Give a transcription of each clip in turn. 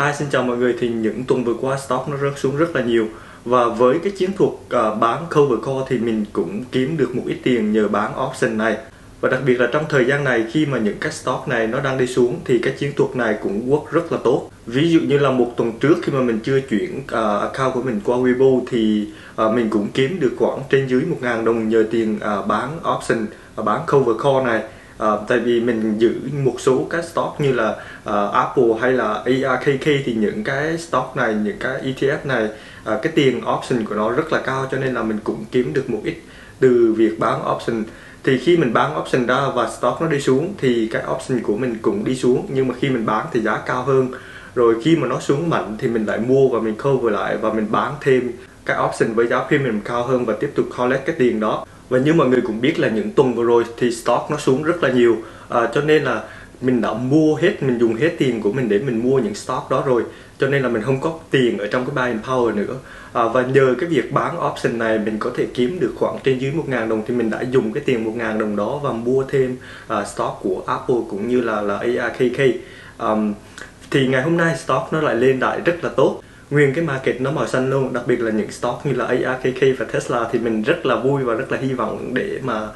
Hi, xin chào mọi người. Thì những tuần vừa qua stock nó rớt xuống rất là nhiều, và với cái chiến thuật bán cover call thì mình cũng kiếm được một ít tiền nhờ bán option này. Và đặc biệt là trong thời gian này khi mà những cái stock này nó đang đi xuống thì cái chiến thuật này cũng work rất là tốt. Ví dụ như là một tuần trước khi mà mình chưa chuyển account của mình qua Weibo thì mình cũng kiếm được khoảng trên dưới 1.000 đồng nhờ tiền bán option, bán cover call này. Tại vì mình giữ một số cái stock như là Apple hay là ARKK thì những cái stock này, những cái ETF này, cái tiền option của nó rất là cao, cho nên là mình cũng kiếm được một ít từ việc bán option. Thì khi mình bán option ra và stock nó đi xuống thì cái option của mình cũng đi xuống, nhưng mà khi mình bán thì giá cao hơn. Rồi khi mà nó xuống mạnh thì mình lại mua và mình cover lại và mình bán thêm cái option với giá premium cao hơn và tiếp tục collect cái tiền đó. Và như mọi người cũng biết là những tuần vừa rồi thì stock nó xuống rất là nhiều, cho nên là mình đã mua hết, mình dùng hết tiền của mình để mình mua những stock đó rồi, cho nên là mình không có tiền ở trong cái buying power nữa. Và nhờ cái việc bán option này mình có thể kiếm được khoảng trên dưới 1.000 đồng, thì mình đã dùng cái tiền 1.000 đồng đó và mua thêm stock của Apple cũng như là ARKK. Thì ngày hôm nay stock nó lại lên lại rất là tốt, nguyên cái market nó màu xanh luôn. Đặc biệt là những stock như là ARKK và Tesla thì mình rất là vui và rất là hy vọng để mà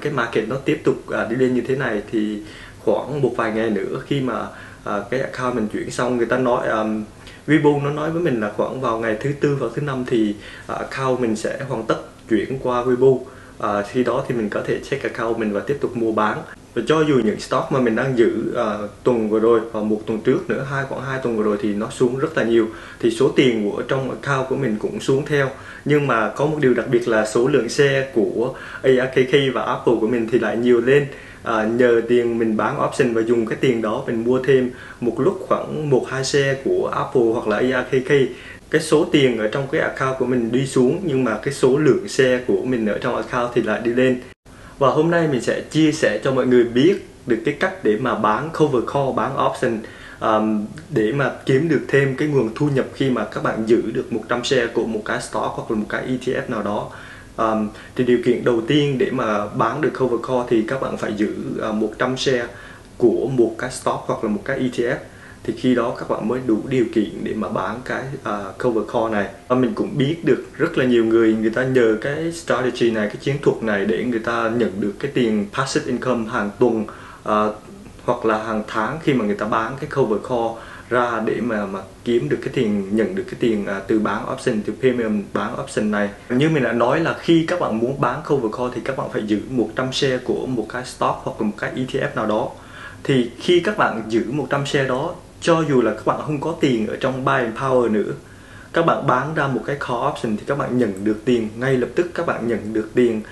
cái market nó tiếp tục đi lên như thế này. Thì khoảng một vài ngày nữa khi mà cái account mình chuyển xong, người ta nói Weibo nó nói với mình là khoảng vào ngày thứ tư và thứ năm thì account mình sẽ hoàn tất chuyển qua Weibo. Khi đó thì mình có thể check account mình và tiếp tục mua bán. Và cho dù những stock mà mình đang giữ tuần vừa rồi và một tuần trước nữa, khoảng hai tuần vừa rồi thì nó xuống rất là nhiều, thì số tiền của trong account của mình cũng xuống theo. Nhưng mà có một điều đặc biệt là số lượng share của ARKK và Apple của mình thì lại nhiều lên, nhờ tiền mình bán option và dùng cái tiền đó mình mua thêm một lúc khoảng 1-2 share của Apple hoặc là ARKK. Cái số tiền ở trong cái account của mình đi xuống nhưng mà cái số lượng share của mình ở trong account thì lại đi lên. Và hôm nay mình sẽ chia sẻ cho mọi người biết được cái cách để mà bán cover call, bán option để mà kiếm được thêm cái nguồn thu nhập khi mà các bạn giữ được 100 share của một cái stock hoặc là một cái ETF nào đó. Thì điều kiện đầu tiên để mà bán được cover call thì các bạn phải giữ 100 share của một cái stock hoặc là một cái ETF. Thì khi đó các bạn mới đủ điều kiện để mà bán cái cover call này. Và mình cũng biết được rất là nhiều người ta nhờ cái strategy này, cái chiến thuật này để người ta nhận được cái tiền passive income hàng tuần hoặc là hàng tháng khi mà người ta bán cái cover call ra để mà kiếm được cái tiền, nhận được cái tiền từ bán option, từ premium bán option này. Như mình đã nói là khi các bạn muốn bán cover call thì các bạn phải giữ 100 share của một cái stock hoặc là một cái ETF nào đó. Thì khi các bạn giữ 100 share đó, cho dù là các bạn không có tiền ở trong buying power nữa, các bạn bán ra một cái call option thì các bạn nhận được tiền ngay lập tức, các bạn nhận được tiền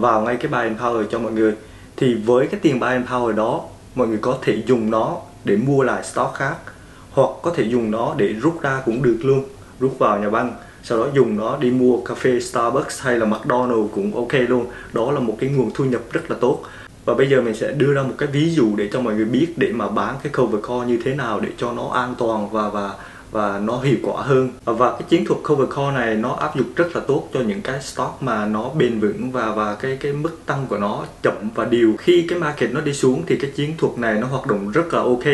vào ngay cái buying power cho mọi người. Thì với cái tiền buying power đó, mọi người có thể dùng nó để mua lại stock khác, hoặc có thể dùng nó để rút ra cũng được luôn, rút vào nhà băng, sau đó dùng nó đi mua cà phê Starbucks hay là McDonald's cũng ok luôn. Đó là một cái nguồn thu nhập rất là tốt. Và bây giờ mình sẽ đưa ra một cái ví dụ để cho mọi người biết để mà bán cái cover call như thế nào để cho nó an toàn và nó hiệu quả hơn. Và cái chiến thuật cover call này nó áp dụng rất là tốt cho những cái stock mà nó bền vững và cái mức tăng của nó chậm và đều. Khi cái market nó đi xuống thì cái chiến thuật này nó hoạt động rất là ok.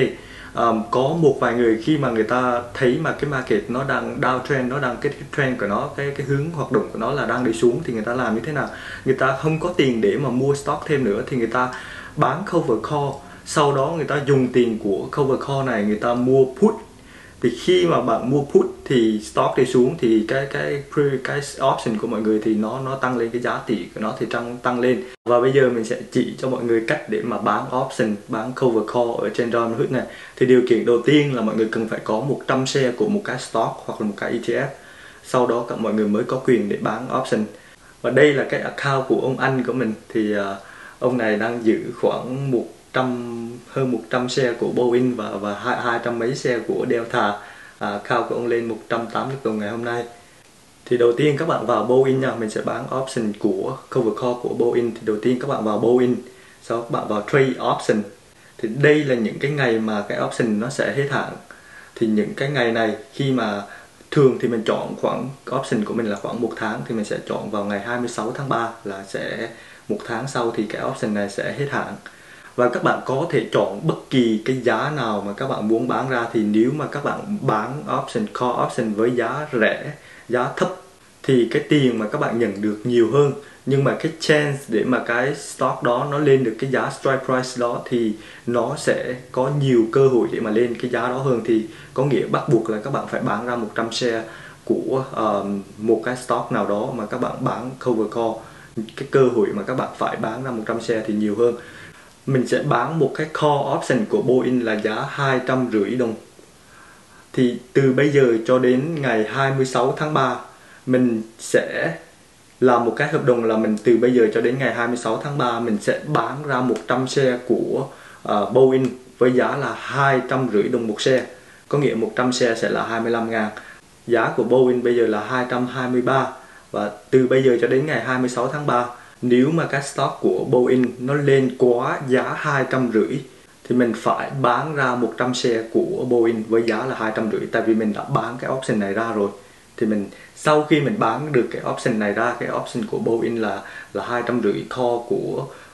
Có một vài người khi mà người ta thấy mà cái market nó đang downtrend, nó đang cái trend của nó, cái hướng hoạt động của nó là đang đi xuống, thì người ta làm như thế nào? Người ta không có tiền để mà mua stock thêm nữa thì người ta bán cover call, sau đó người ta dùng tiền của cover call này người ta mua put. Thì khi mà bạn mua put thì stock đi xuống thì cái option của mọi người thì nó tăng lên, cái giá trị của nó thì tăng lên. Và bây giờ mình sẽ chỉ cho mọi người cách để mà bán option, bán cover call ở trên Robinhood này. Thì điều kiện đầu tiên là mọi người cần phải có 100 share của một cái stock hoặc là một cái ETF. Sau đó các mọi người mới có quyền để bán option. Và đây là cái account của ông anh của mình, thì ông này đang giữ khoảng hơn 100 share của Boeing và 200 mấy share của Delta. Account của ông lên 180 tuần ngày hôm nay. Thì đầu tiên các bạn vào Boeing nha, mình sẽ bán option của cover call của Boeing. Thì đầu tiên các bạn vào Boeing, sau các bạn vào trade option. Thì đây là những cái ngày mà cái option nó sẽ hết hạn. Thì những cái ngày này khi mà thường thì mình chọn khoảng option của mình là khoảng 1 tháng, thì mình sẽ chọn vào ngày 26 tháng 3 là sẽ 1 tháng sau thì cái option này sẽ hết hạn. Và các bạn có thể chọn bất kỳ cái giá nào mà các bạn muốn bán ra. Thì nếu mà các bạn bán option, call option với giá rẻ, giá thấp thì cái tiền mà các bạn nhận được nhiều hơn. Nhưng mà cái chance để mà cái stock đó nó lên được cái giá strike price đó thì nó sẽ có nhiều cơ hội để mà lên cái giá đó hơn. Thì có nghĩa bắt buộc là các bạn phải bán ra 100 share của một cái stock nào đó mà các bạn bán cover call. Cái cơ hội mà các bạn phải bán ra 100 share thì nhiều hơn. Mình sẽ bán một cái call option của Boeing là giá 250 đồng. Thì từ bây giờ cho đến ngày 26 tháng 3 mình sẽ là một cái hợp đồng là mình từ bây giờ cho đến ngày 26 tháng 3 mình sẽ bán ra 100 share của Boeing với giá là 250 đồng một share. Có nghĩa 100 share sẽ là 25.000. Giá của Boeing bây giờ là 223. Và từ bây giờ cho đến ngày 26 tháng 3 nếu mà cái stock của Boeing nó lên quá giá 250 thì mình phải bán ra 100 share của Boeing với giá là 250. Tại vì mình đã bán cái option này ra rồi. Thì mình sau khi mình bán được cái option này ra, cái option của Boeing là 250 call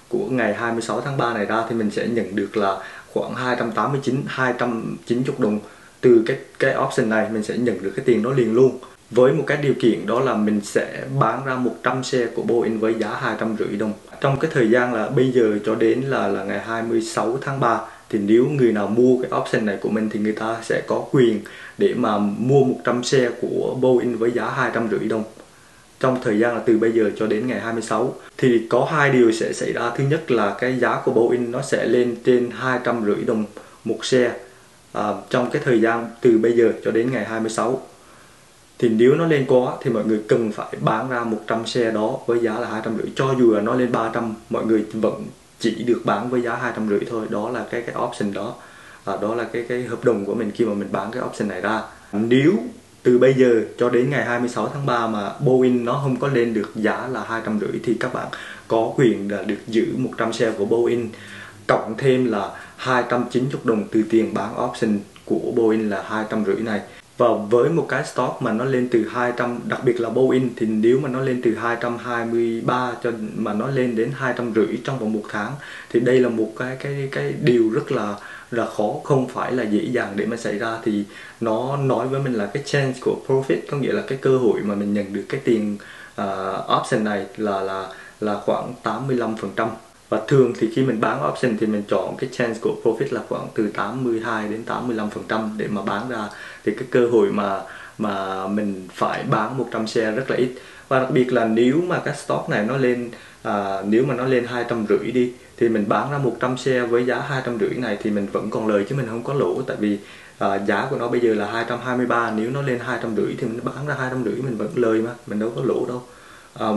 của ngày 26 tháng 3 này ra, thì mình sẽ nhận được là khoảng 290 đồng. Từ cái option này mình sẽ nhận được cái tiền đó liền luôn. Với một cái điều kiện đó là mình sẽ bán ra 100 share của Boeing với giá 250 đồng. Trong cái thời gian là bây giờ cho đến là ngày 26 tháng 3 thì nếu người nào mua cái option này của mình thì người ta sẽ có quyền để mà mua 100 share của Boeing với giá 250 đồng. Trong thời gian là từ bây giờ cho đến ngày 26 thì có hai điều sẽ xảy ra. Thứ nhất là cái giá của Boeing nó sẽ lên trên 250 đồng một share trong cái thời gian từ bây giờ cho đến ngày 26. Thì nếu nó lên quá thì mọi người cần phải bán ra 100 share đó với giá là 250. Cho dù là nó lên 300 mọi người vẫn chỉ được bán với giá 250 thôi. Đó là cái option đó, đó là cái hợp đồng của mình khi mà mình bán cái option này ra. Nếu từ bây giờ cho đến ngày 26 tháng 3 mà Boeing nó không có lên được giá là 250 thì các bạn có quyền là được giữ 100 share của Boeing cộng thêm là 290 đồng từ tiền bán option của Boeing là 250 này. Và với một cái stock mà nó lên từ 200, đặc biệt là Boeing, thì nếu mà nó lên từ 223 cho mà nó lên đến 250 trong vòng 1 tháng thì đây là một cái điều rất là khó, không phải là dễ dàng để mà xảy ra. Thì nó nói với mình là cái chance của profit, có nghĩa là cái cơ hội mà mình nhận được cái tiền option này là khoảng 85%. Và thường thì khi mình bán option thì mình chọn cái chance của profit là khoảng từ 82 đến 85% để mà bán ra. Thì cái cơ hội mà mình phải bán 100 share rất là ít. Và đặc biệt là nếu mà cái stock này nó lên nếu mà nó lên 250 đi thì mình bán ra 100 share với giá 250 này thì mình vẫn còn lời chứ mình không có lỗ. Tại vì giá của nó bây giờ là 223, nếu nó lên 250 thì mình bán ra 250 mình vẫn lời mà, mình đâu có lỗ đâu.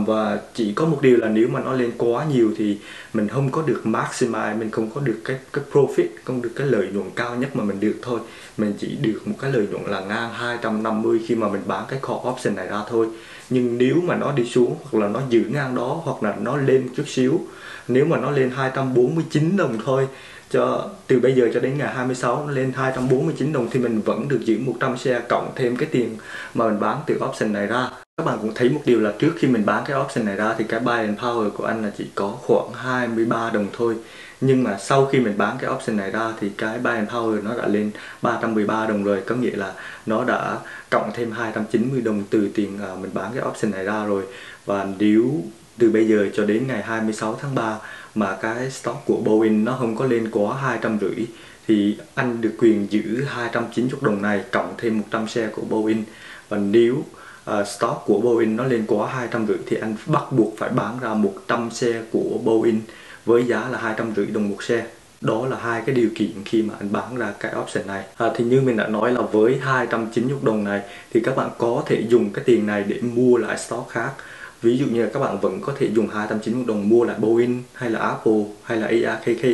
Và chỉ có một điều là nếu mà nó lên quá nhiều thì mình không có được maximize, mình không có được cái profit, không được cái lợi nhuận cao nhất mà mình được thôi. Mình chỉ được một cái lợi nhuận là ngang 250 khi mà mình bán cái call option này ra thôi. Nhưng nếu mà nó đi xuống hoặc là nó giữ ngang đó hoặc là nó lên chút xíu, nếu mà nó lên 249 đồng thôi, cho từ bây giờ cho đến ngày 26 nó lên 249 đồng thì mình vẫn được giữ 100 share cộng thêm cái tiền mà mình bán từ option này ra. Các bạn cũng thấy một điều là trước khi mình bán cái option này ra thì cái buy and power của anh là chỉ có khoảng 23 đồng thôi. Nhưng mà sau khi mình bán cái option này ra thì cái buy and power nó đã lên 313 đồng rồi. Có nghĩa là nó đã cộng thêm 290 đồng từ tiền mình bán cái option này ra rồi. Và nếu từ bây giờ cho đến ngày 26 tháng 3 mà cái stock của Boeing nó không có lên quá 250 thì anh được quyền giữ 290 đồng này cộng thêm 100 share của Boeing. Và nếu stock của Boeing nó lên quá 250 thì anh bắt buộc phải bán ra 100 share của Boeing với giá là 250 đồng một share. Đó là hai cái điều kiện khi mà anh bán ra cái option này. Thì như mình đã nói là với 290 đồng này thì các bạn có thể dùng cái tiền này để mua lại stock khác. Ví dụ như là các bạn vẫn có thể dùng 290 đồng mua lại Boeing hay là Apple hay là ARKK,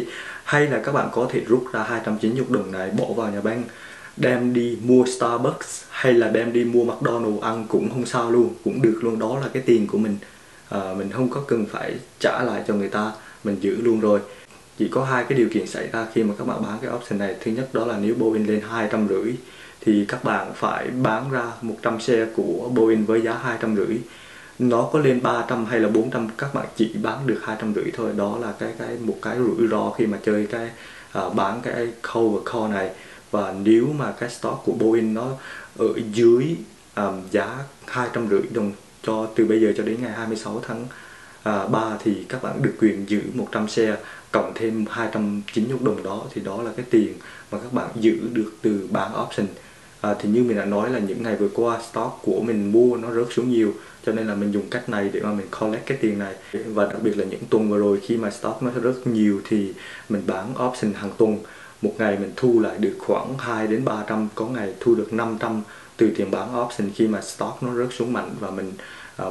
hay là các bạn có thể rút ra 290 đồng này bỏ vào nhà bank, đem đi mua Starbucks hay là đem đi mua McDonald's ăn cũng không sao luôn, cũng được luôn. Đó là cái tiền của mình, mình không có cần phải trả lại cho người ta, mình giữ luôn rồi. Chỉ có hai cái điều kiện xảy ra khi mà các bạn bán cái option này. Thứ nhất đó là nếu Boeing lên 250 thì các bạn phải bán ra 100 share của Boeing với giá 250. nó có lên 300 hay là 400 các bạn chỉ bán được 250 thôi. Đó là một cái rủi ro khi mà chơi cái bán cái call và call này. Và nếu mà cái stock của Boeing nó ở dưới giá 250 đồng cho từ bây giờ cho đến ngày 26 tháng 3 thì các bạn được quyền giữ 100 share cộng thêm 290 đồng đó, thì đó là cái tiền mà các bạn giữ được từ bán option. Thì như mình đã nói là những ngày vừa qua stock của mình mua nó rớt xuống nhiều, cho nên là mình dùng cách này để mà mình collect cái tiền này. Và đặc biệt là những tuần vừa rồi khi mà stock nó rớt nhiều thì mình bán option hàng tuần, một ngày mình thu lại được khoảng 200 đến 300, có ngày thu được 500 từ tiền bán option khi mà stock nó rớt xuống mạnh và mình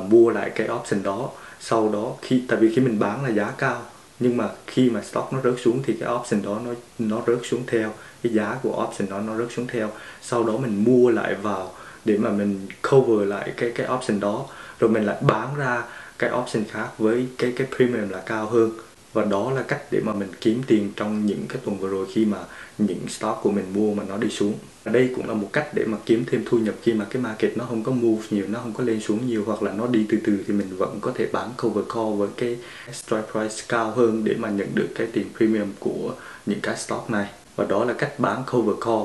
mua lại cái option đó. Sau đó tại vì khi mình bán là giá cao, nhưng mà khi mà stock nó rớt xuống thì cái option đó nó rớt xuống theo, cái giá của option đó nó rớt xuống theo. Sau đó mình mua lại vào để mà mình cover lại cái option đó, rồi mình lại bán ra cái option khác với cái premium là cao hơn. Và đó là cách để mà mình kiếm tiền trong những cái tuần vừa rồi khi mà những stock của mình mua mà nó đi xuống. Và đây cũng là một cách để mà kiếm thêm thu nhập khi mà cái market nó không có move nhiều, nó không có lên xuống nhiều, hoặc là nó đi từ từ, thì mình vẫn có thể bán cover call với cái strike price cao hơn để mà nhận được cái tiền premium của những cái stock này. Và đó là cách bán cover call.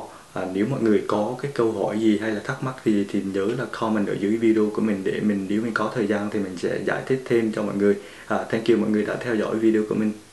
Nếu mọi người có cái câu hỏi gì hay là thắc mắc gì thì nhớ là comment ở dưới video của mình để nếu mình có thời gian thì mình sẽ giải thích thêm cho mọi người. Thank you mọi người đã theo dõi video của mình.